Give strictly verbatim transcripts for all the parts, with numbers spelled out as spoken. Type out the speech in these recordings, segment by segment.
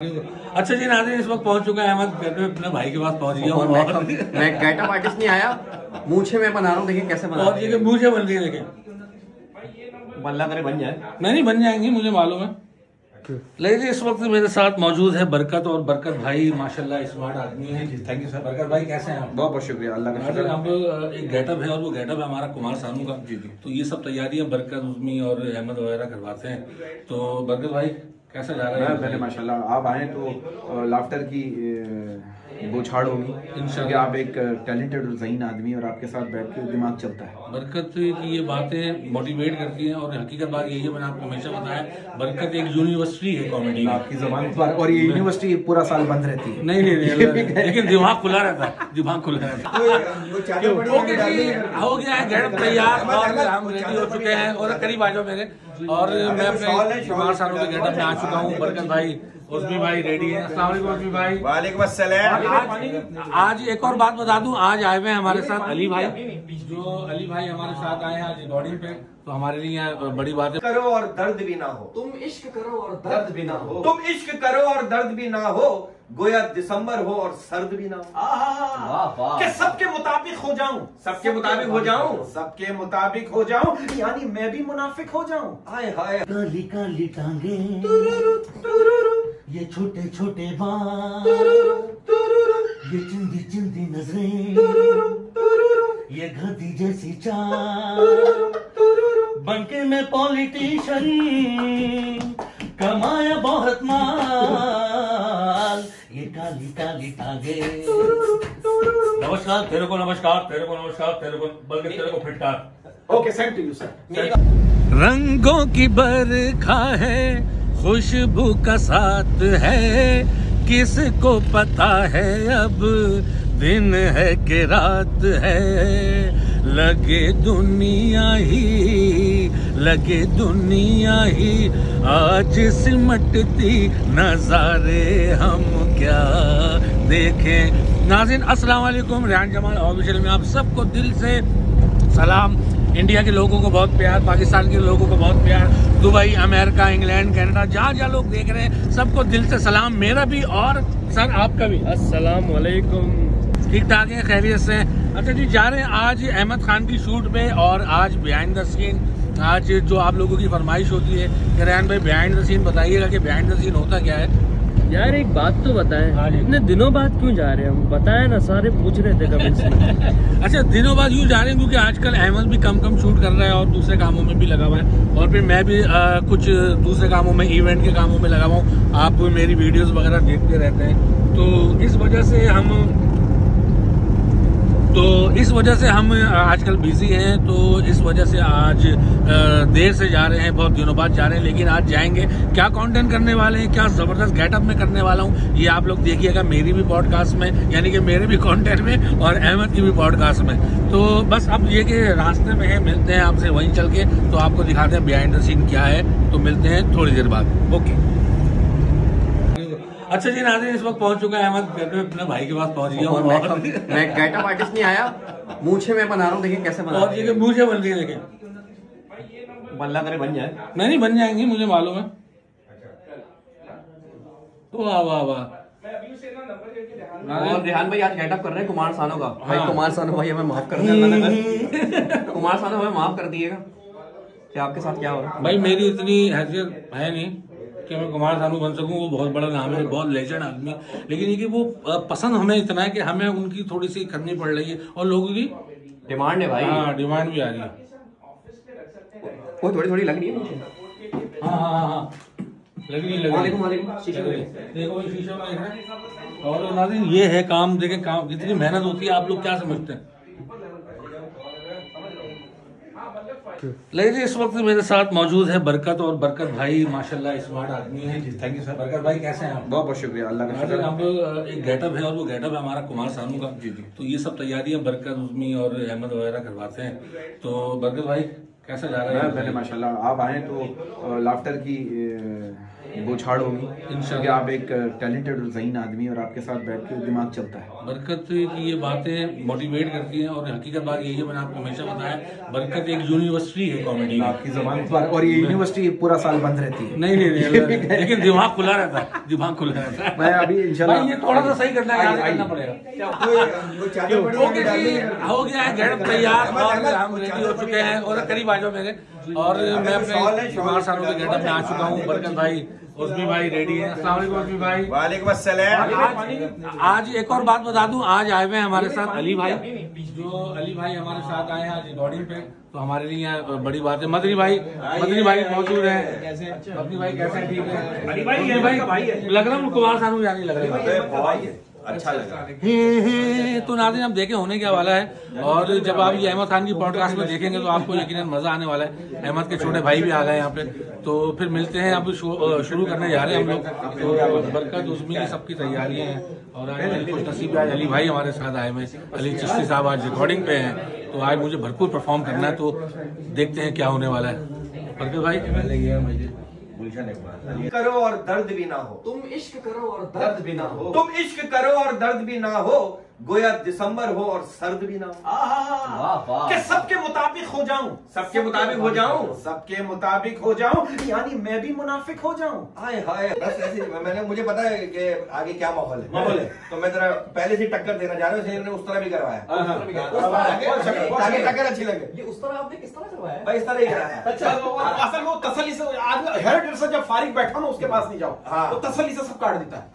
अच्छा जी नाज़रीन, इस वक्त पहुंच चुका है अहमद घर पे, अपने भाई के पास पहुंच गया हूं। मैं गेटअप आर्टिस्ट नहीं आया, मूंछे मैं बना रहा हूं, देखिए कैसे बना रहा हूं। और ये मूंछे बन रही है, देखिए बल्ला करे बन जाए। मैं नहीं बन जाएंगी, मुझे मालूम है। लेकिन इस वक्त मेरे साथ मौजूद है बरकत, और बरकत भाई माशाल्लाह स्मार्ट आदमी है। Thank you sir. बरकत भाई कैसे हैं आप? बहुत बहुत शुक्रिया अल्लाह का शुक्र। आप एक गेटअप है और वो गेटअप है हमारा कुमार सानू का। जी जी। तो ये सब तैयारियां बरकत उज़मी और अहमद वगैरह करवाते हैं। तो बरकत भाई कैसा जा रहा है? पहले माशाल्लाह आप आए तो लाफ्टर की बौछाड़ होगी इंशाल्लाह। आप एक टैलेंटेड और ज़हीन आदमी, और आपके साथ बैठ के दिमाग चलता है। बरकत की ये बातें मोटिवेट करती हैं, और हकीकत बात यही है, मैंने आपको हमेशा बताया, बरकत एक यूनिवर्सिटी है कॉमेडी। आपकी ज़बान पर, और ये यूनिवर्सिटी पूरा साल बंद रहती है। नहीं नहीं, लेकिन दिमाग खुला रहता है, दिमाग खुला रहता है। हो गया है गेटअप तैयार, हम रेडी हो चुके हैं, और करीब आ जाओ मेरे। और मैं अपने कुमार सानू के गेटअप में आ चुका हूँ। बरकत भाई उज़मी भाई रेडी है। अस्सलाम वालेकुम उज़मी भाई। वालेकुम अस्सलाम। आज एक और बात बता दूं, आज आए हुए हैं हमारे साथ अली भाई। जो अली भाई हमारे साथ आए हैं आज रिकॉर्डिंग पे, तो हमारे लिए बड़ी बात है। करो और दर्द भी ना हो, तुम इश्क करो और दर्द भी ना हो, तुम इश्क करो और दर्द भी ना हो, गोया दिसंबर हो और सर्द भी ना हो, कि सबके मुताबिक हो जाऊं, सबके मुताबिक हो जाऊं, सबके मुताबिक हो जाऊं, यानी मैं भी मुनाफिक हो जाऊं। हाय हाय काली काली टांगे, ये छोटे छोटे बाल, ये चिंदी चिंदी नजरें, ये गधी जैसी चाल, बनके मैं पॉलिटिशियन, कमाया बहुत माल, ये काली काली टांगे। नमस्कार तेरे को, नमस्कार तेरे को, नमस्कार तेरे को, बल्कि तेरे को फिटकार। Okay send to you sir. रंगों की बरखा है, खुशबू का साथ है, किसको पता है अब दिन है कि रात है, लगे दुनिया ही, लगे दुनिया ही आज सिमटती, नजारे हम क्या देखें। नाज़रीन अस्सलाम वालेकुम, रिहान जमाल ऑफिशियल में आप सबको दिल से सलाम। इंडिया के लोगों को बहुत प्यार, पाकिस्तान के लोगों को बहुत प्यार, दुबई, अमेरिका, इंग्लैंड, कनाडा, जहाँ जहाँ लोग देख रहे हैं सबको दिल से सलाम, मेरा भी और सर आपका भी। अस्सलाम वालेकुम, ठीक ठाक है, खैरियत से। अच्छा जी, जा रहे हैं आज अहमद खान की शूट पे, और आज बिहाइंड द सीन, आज जो आप लोगों की फरमाइश होती है कि रेहान भाई बिहाइंड द सीन बताइएगा कि बिहाइंड द सीन होता क्या है। यार एक बात तो बताएं, इतने दिनों बाद क्यों जा रहे हैं हम, बताएं ना, सारे पूछ रहे थे कमेंट्स में। अच्छा, दिनों बाद यूँ जा रहे हैं क्योंकि आजकल अहमद भी कम कम शूट कर रहा है और दूसरे कामों में भी लगा हुआ है, और फिर मैं भी आ, कुछ दूसरे कामों में, इवेंट के कामों में लगा हुआ हूँ। आप मेरी वीडियोज़ वगैरह देखते रहते हैं, तो इस वजह से हम तो इस वजह से हम आजकल बिजी हैं, तो इस वजह से आज देर से जा रहे हैं, बहुत दिनों बाद जा रहे हैं, लेकिन आज जाएंगे। क्या कंटेंट करने वाले हैं, क्या ज़बरदस्त गेटअप में करने वाला हूँ, ये आप लोग देखिएगा मेरी भी पॉडकास्ट में, यानी कि मेरे भी कंटेंट में और अहमद की भी पॉडकास्ट में। तो बस अब ये कि रास्ते में है, मिलते हैं आपसे वहीं चल के, तो आपको दिखाते हैं बिहाइंड द सीन क्या है। तो मिलते हैं थोड़ी देर बाद, ओके। अच्छा जी नाज़रीन, इस वक्त पहुंच चुका है अहमद घर पे, अपने भाई के पास पहुंच गया हूं। मैं मैं गेटअप आर्टिस्ट नहीं आया, मूंछे मैं बना रहा हूं, देखिए कैसे बना रहा हूं। और ये मूंछे बन रही है, देखिए बल्ला करे बन जाए। मैं नहीं बन जाएंगी, मुझे मालूम है। तो वाह वाह वाह। और रिहान भाई आज गेटअप कर रहे हैं कुमार सानू का। भाई कुमार सानू भाई हमें माफ कर देना, कुमार सानू हमें माफ कर दिएगा कि आपके साथ क्या हो रहा है। भाई मेरी इतनी हैसियत है नहीं कि मैं कुमार सानू बन सकूं, वो बहुत बड़ा नाम है, बहुत लेजेंड आदमी, लेकिन ये कि वो पसंद हमें इतना है कि हमें उनकी थोड़ी सी करनी पड़ रही है, और लोगों की डिमांड है भाई। हाँ डिमांड भी आ रही है, वो थोड़ी थोड़ी लग रही है। हाँ हाँ हाँ लग रही है, लग रही है, शीशे देखो, शीशे में है। और नाज़रीन ये है काम, देखें काम कितनी मेहनत होती है, आप लोग क्या समझते हैं। लेकिन इस वक्त मेरे साथ मौजूद है बरकत, और बरकत भाई माशाल्लाह स्मार्ट आदमी है। Thank you sir. बरकत भाई कैसे हैं आप? बहुत बहुत शुक्रिया अल्लाह का शुक्र। आप एक गेटअप है और वो गेटअप है हमारा कुमार सानू का। जी जी। तो ये सब तैयारियां बरकत उज़मी और अहमद वगैरह करवाते हैं। तो बरकत भाई कैसा जा रहा है? पहले माशाल्लाह आप आए तो लाफ्टर की बोछाड़ होगी इंशाल्लाह। आप एक टैलेंटेड और ज़हीन आदमी है और आपके साथ बैठ के दिमाग चलता है। बरकत की ये बातें मोटिवेट करती हैं और हकीकत बात यही है, मैंने आपको हमेशा बताया बरकत एक यूनिवर्सिटी है कॉमेडी। आपकी जबान और ये यूनिवर्सिटी पूरा साल बंद रहती है। नहीं नहीं लेकिन दिमाग खुला रहता है, दिमाग खुला रहता है। मैं अभी इंशाल्लाह ये थोड़ा सा सही करना करना पड़ेगा। हो गया है गेटअप तैयार और हम रेडी हो चुके हैं और करीब आ जाओ मेरे, और मैं अपने कुमार सानू के गेटअप में आ चुका हूँ। बरकत भाई उज़मी भाई रेडी है। अस्सलाम उज़मी भाई। वालेकुम अस्सलाम। आज एक और बात बता दूं, आज आए हुए हैं हमारे साथ अली भाई, जो अली भाई हमारे साथ आए हैं आज रिकॉर्डिंग पे, तो हमारे लिए बड़ी बात है। मदनी भाई, मदनी भाई मौजूद हैं। मदनी भाई कैसे? ठीक है। अली भाई लग रहा हूँ कुमार सानू यानी लग रहा है, अच्छा लगा। हे हे तो नाज़रीन आप देखें होने क्या वाला है, और जब आप ये अहमद खान की पॉडकास्ट में देखेंगे तो आपको यकीनन मजा आने वाला है। अहमद के छोटे भाई भी आ गए यहाँ पे, तो फिर मिलते हैं। अब शुरू करने जा रहे हैं हम लोग, तो बरकत उज़मी की सबकी तैयारियां हैं। और आज खुश नसीब आज अली भाई हमारे साथ आए हुए, अली चिश्ती साहब आज रिकॉर्डिंग पे हैं, तो आज मुझे भरपूर परफॉर्म करना है, तो देखते हैं क्या होने वाला है। बरकत भाई करो और दर्द भी ना हो, तुम इश्क करो और दर्द भी ना हो, तुम इश्क करो और दर्द भी ना हो, गोया दिसंबर हो और सर्द भी ना हो, कि सबके मुताबिक हो जाऊं, सबके मुताबिक हो जाऊं, सबके मुताबिक हो जाऊं, यानी मैं भी मुनाफिक हो जाऊं। हाय हाय बस ऐसे मैंने, मुझे पता है कि आगे क्या माहौल है, माहौल है तो मैं जरा पहले से टक्कर देना जा रहा हूँ। उस तरह भी करवाया आगे टक्कर अच्छी लगे। उस तरह आपने किस तरह करवाया? भाई इस तरह ही कराया। अच्छा असल वो तसल्ली से आदमी हेड से जब फारिग बैठा ना उसके पास नहीं जाओ, वो तसल्ली से सब काट देता है।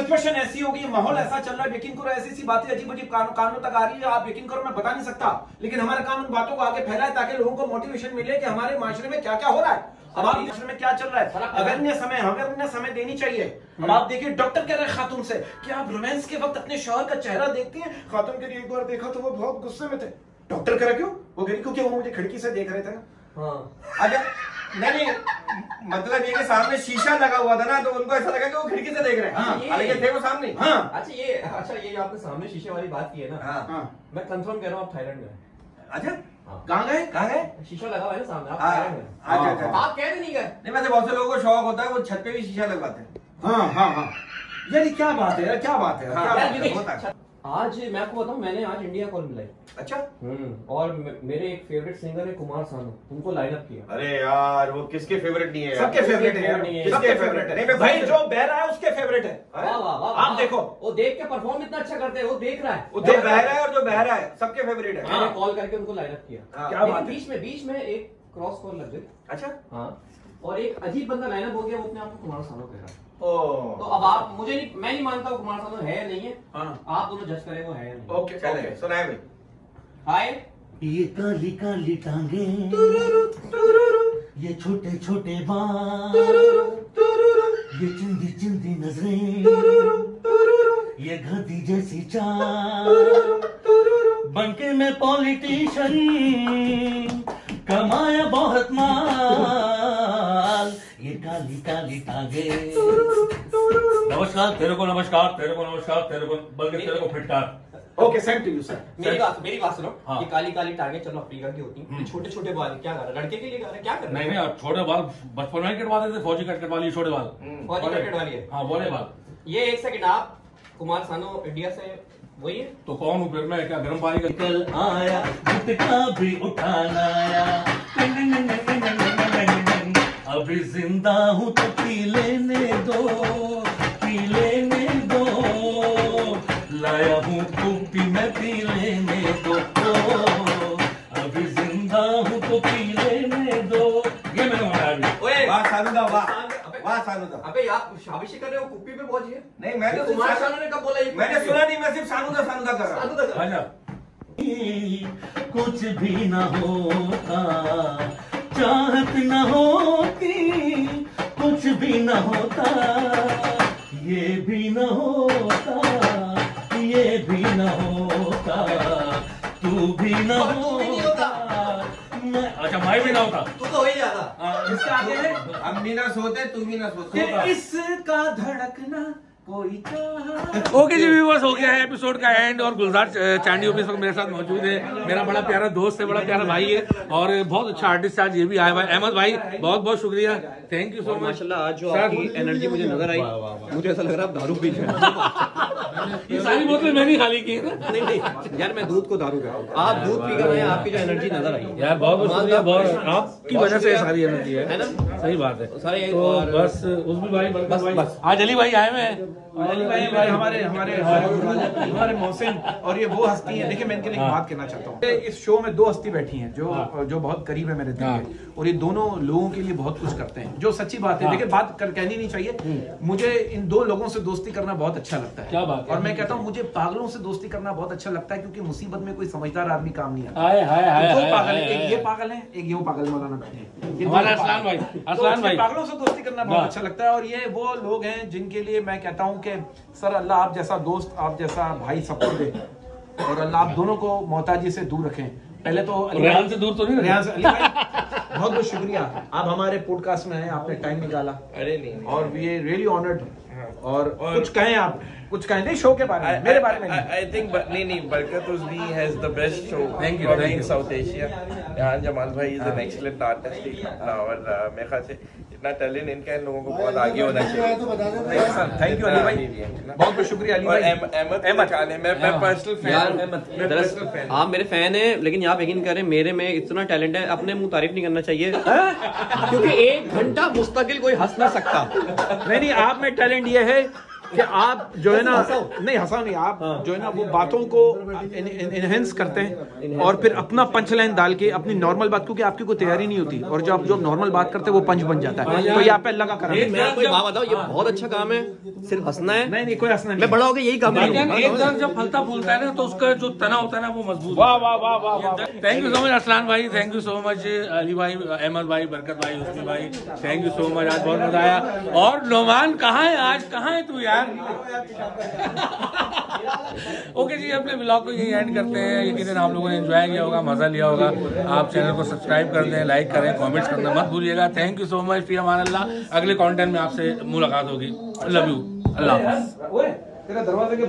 सिचुएशन ऐसी होगी, माहौल ऐसा चल रहा है, यकीन करो ऐसी ऐसी बातें अजीब अजीब कानों तक आ रही है, आप यकीन करो मैं बता नहीं सकता, लेकिन हमारा काम उन बातों को आगे फैलाए ताकि लोगों को मोटिवेशन मिले कि हमारे माशरे में क्या क्या हो रहा है, हमारे माशरे में क्या चल रहा है। अगर समय अगर इन्हें समय देनी चाहिए। अब आप देखिए डॉक्टर कह रहे हैं खातून से कि आप रोमांस के वक्त अपने शौहर का चेहरा देखती हैं। खातून के लिए एक बार देखा तो वो बहुत गुस्से में थे। डॉक्टर कह रहे क्यों? वो कह रही क्योंकि वो मुझे खिड़की से देख रहे थे। नहीं मतलब ये कि सामने शीशा लगा हुआ था ना, तो उनको ऐसा लगा कि वो खिड़की से देख रहे हैं। हाँ, ये थे वो सामने। हाँ अच्छा ये अच्छा ये आपने सामने शीशे वाली बात की है ना। हाँ, हाँ। मैं कंफर्म कह रहा हूँ आप थाईलैंड में। अच्छा कहाँ गए? कहाँ गए? शीशा लगा हुआ है ना सामने, आप थाईलैंड में। अच्छा अच्छा आप कह रहे नहीं गए? नहीं वैसे बहुत से लोगों को शौक होता है, वो छत पे भी शीशा लगवाते हैं। यार क्या बात है यार, क्या बात है। आज मैं आपको बताऊँ, मैंने आज इंडिया कॉल मिलाई। अच्छा और मेरे एक फेवरेट सिंगर है कुमार सानू, उनको लाइन अप किया। अरे यार वो किसके फेवरेट नहीं है? सबके फेवरेट है, सबके फेवरेट है भाई, जो बहरा है उसके फेवरेट है। आप देखो वो देख के परफॉर्म इतना अच्छा करते हैं, वो देख रहा है, वो देख बहरा है और जो बहरा है सबके फेवरेट है। मैंने कॉल करके उनको लाइन अप किया, बीच में बीच में एक क्रॉस कॉल लग गई। अच्छा हाँ, और एक अजीब बंदा लाइन अप हो गया, वो अपने आप को कुमार सानू कह रहा है। Oh. तो अब आप मुझे नहीं, मैं नहीं मानता हूँ कुमार सानू है नहीं है। हाँ। आप दोनों जज करें वो है या नहीं। ओके चले सुनाए भाई। हाय ये काली काली टांगे, ये छोटे छोटे बाल, ये चिंदी चिंदी नजरें, ये गधी जैसी चाल, बनके मैं पॉलिटिशियन कमाया बहुत माल, ये काली काली टांगे। नमस्कार तेरे को, नमस्कार तेरे को, नमस्कार तेरे को, बल्कि तेरे को फिटकार। Okay send to you sir. मेरी बात मेरी बात सुनो। हाँ। ये काली काली टांगे चलो अफ्रीका की होती है, छोटे छोटे बाल क्या कर रहा है, लड़के के लिए कर रहा है, क्या कर रहा है? नहीं नहीं छोटे बाल बचपन में कटवा देते, फौजी कट कटवा लिए छोटे बाल, फौजी कट कटवा लिए। हाँ बोले बाल। ये एक सेकंड, आप कुमार सानू इंडिया से वही है तो कौन ऊपर में क्या गर्म पानी का निकल आया, जितना भी उठाना आया, अभी जिंदा हूँ तो पी लेने दो, पी लेने दो, लाया हूँ कुप्पी मैं पी लेने दो, अभी जिंदा हूँ तो पी लेने दो। ये मैंने बनाया। वाह सानू दा, अबे आप शाबाशी कर रहे हो, कुप्पी पे पहुंची है। नहीं मैंने कुमार सानू ने कब बोला, मैंने सुना नहीं, मैं सिर्फ सानू दा सानू दा कर रहा हूं। अच्छा कुछ भी ना होता, चाहत ना होती, कुछ भी ना होता, ये भी ना होता, ये भी ना होता, तू भी ना होता, अच्छा भाई भी ना होता, तू तो वही जाता। इसका आगे है हम भी ना सोते, तू भी ना सोता, इसका धड़कना ओके जी व्यूअर्स, हो गया है एपिसोड का एंड। और गुलजार चांदी ऑफिस में मेरे साथ मौजूद है, मेरा बड़ा प्यारा दोस्त है, बड़ा प्यारा भाई है और बहुत अच्छा आर्टिस्ट आज ये भी आया हुआ है। अहमद भाई बहुत बहुत शुक्रिया, थैंक यू सो मच। माशाल्लाह आज जो आपकी एनर्जी मुझे नजर आई, मुझे ऐसा लग रहा है आप दारू पी रहे। ये सारी बोतलें मैंने खाली की है ना? नहीं नहीं यार, मैं दूध को दारू पी रहा हूँ, आप दूध पी कर आपकी जो एनर्जी नजर आई यार, बहुत बहुत बहुत आपकी वजह से सारी एनर्जी है ना। सही बात है। बस उसमें भाई बस आज अली भाई आए हुए हैं, अली भाई भाई हमारे हमारे हमारे मोहसिन, और ये वो हस्ती है। देखिए मैं इनके लिए एक बात कहना चाहता हूँ, इस शो में दो हस्ती बैठी हैं जो जो बहुत करीब है मेरे दिल के, और ये दोनों लोगों के लिए बहुत कुछ करते हैं, जो सच्ची बात है। देखिए बात कर कहनी नहीं चाहिए, मुझे इन दो लोगों से दोस्ती करना बहुत अच्छा लगता है। क्या बात है। और मैं कहता हूँ मुझे पागलों से दोस्ती करना बहुत अच्छा लगता है, क्योंकि मुसीबत में कोई समझदार आदमी काम नहीं आता। पागल है, एक ये पागल है, एक ये वो पागल मौलाना बैठे। पागलों से दोस्ती करना बहुत अच्छा लगता है। और ये वो लोग हैं जिनके लिए मैं कहता हूँ कि सर अल्लाह आप जैसा दोस्त, आप जैसा भाई सबको दे, और अल्लाह आप दोनों को मोहताजी से दूर रखें। पहले तो रेहान से दूर तो नहीं, रेहान से। अली भाई बहुत बहुत शुक्रिया, आप हमारे पॉडकास्ट में आए, आपने टाइम निकाला। अरे नहीं, और ये रियली ऑनर्ड। और, और कुछ कहें आप, कुछ कहें नहीं शो के बारे में, मेरे बारे में आई थिंक नहीं नहीं Barkat Uzmi has the best show in South Asia. Rihan Jamal भाई इज एन एक्सीलेंट आर्टिस्ट, और मेरे ख्याल से इतना टैलेंट इनका इन लोगों को बहुत आगे होना चाहिए। थैंक यू अली भाई, बहुत बहुत शुक्रिया अली भाई। अहमद खान है, मैं पर्सनल फैन, आप मेरे फैन है, लेकिन आप यकीन करें मेरे में इतना टैलेंट है, अपने मुँह तारीफ नहीं करना चाहिए, क्योंकि एक घंटा मुस्तकिल कोई हंस ना सकता। नहीं नहीं, आप में टैलेंट ये है कि आप जो है ना, नहीं हंसा नहीं, आप जो है ना वो बातों को एनहेंस करते हैं और फिर अपना पंच लाइन डाल के अपनी नॉर्मल बात, क्योंकि आपकी कोई तैयारी नहीं होती, और जब जो नॉर्मल बात करते हैं वो पंच बन जाता है। तो ये आप लगा कर बताओ, ये बहुत अच्छा काम है, सिर्फ हंसना है। नहीं नहीं, कोई हंसना नहीं, मैं बड़ा हो गया यही काम है। जब फलता फूलता है ना तो उसका जो तना होता है ना वो मजबूत। वाह वाह वाह वाह, thank you so much Aslan भाई, thank you so much Ali भाई, अहमद भाई, बरकत भाई, उस्मी भाई, थैंक यू सो मच, आज बहुत मजा आया। और नोमान कहाँ है आज, कहाँ है तू यार? ओके जी, अपने ब्लॉग को यही एंड करते हैं। यकीनन आप लोगों ने एंजॉय किया होगा, मजा लिया होगा। आप चैनल को सब्सक्राइब कर दें, लाइक करें, कमेंट्स करना मत भूलिएगा। थैंक यू सो मच, फी अमान अल्लाह। अगले कंटेंट में आपसे मुलाकात होगी। Love you, Allah.